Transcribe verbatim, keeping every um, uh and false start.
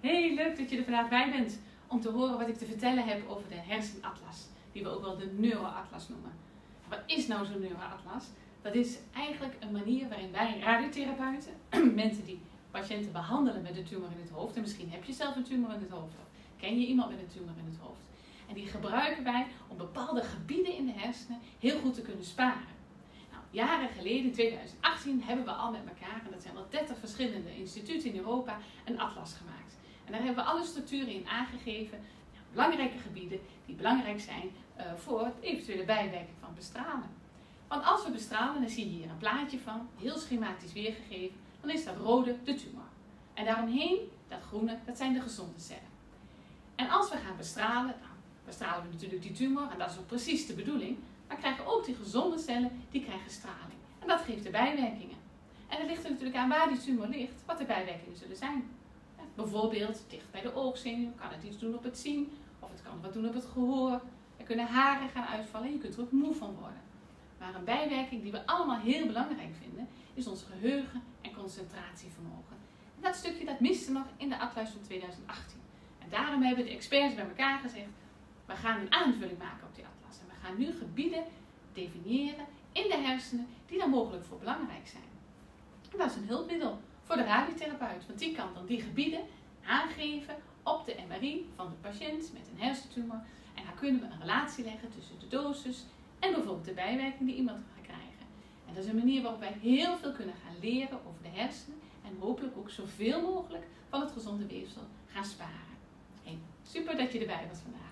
Heel leuk dat je er vandaag bij bent om te horen wat ik te vertellen heb over de hersenatlas, die we ook wel de neuroatlas noemen. Wat is nou zo'n neuroatlas? Dat is eigenlijk een manier waarin wij radiotherapeuten, mensen die patiënten behandelen met een tumor in het hoofd, en misschien heb je zelf een tumor in het hoofd, of ken je iemand met een tumor in het hoofd, en die gebruiken wij om bepaalde gebieden in de hersenen heel goed te kunnen sparen. Jaren geleden, in tweeduizend achttien, hebben we al met elkaar, en dat zijn wel dertig verschillende instituten in Europa, een atlas gemaakt. En daar hebben we alle structuren in aangegeven, nou, belangrijke gebieden die belangrijk zijn uh, voor het eventuele bijwerking van bestralen. Want als we bestralen, dan zie je hier een plaatje van, heel schematisch weergegeven, dan is dat rode de tumor. En daaromheen, dat groene, dat zijn de gezonde cellen. En als we gaan bestralen, dan bestralen we natuurlijk die tumor, en dat is ook precies de bedoeling. Maar krijgen ook die gezonde cellen, die krijgen straling. En dat geeft de bijwerkingen. En het ligt er natuurlijk aan waar die tumor ligt, wat de bijwerkingen zullen zijn. Ja, bijvoorbeeld dicht bij de oogzenuw, kan het iets doen op het zien, of het kan wat doen op het gehoor. Er kunnen haren gaan uitvallen en je kunt er ook moe van worden. Maar een bijwerking die we allemaal heel belangrijk vinden, is ons geheugen en concentratievermogen. En dat stukje dat miste nog in de atlas van tweeduizend achttien. En daarom hebben de experts bij elkaar gezegd, we gaan een aanvulling maken op die atlas. En we gaan nu gebieden definiëren in de hersenen die daar mogelijk voor belangrijk zijn. En dat is een hulpmiddel voor de radiotherapeut. Want die kan dan die gebieden aangeven op de M R I van de patiënt met een hersentumor. En daar kunnen we een relatie leggen tussen de dosis en bijvoorbeeld de bijwerking die iemand gaat krijgen. En dat is een manier waarop wij heel veel kunnen gaan leren over de hersenen. En hopelijk ook zoveel mogelijk van het gezonde weefsel gaan sparen. Hey, super dat je erbij was vandaag.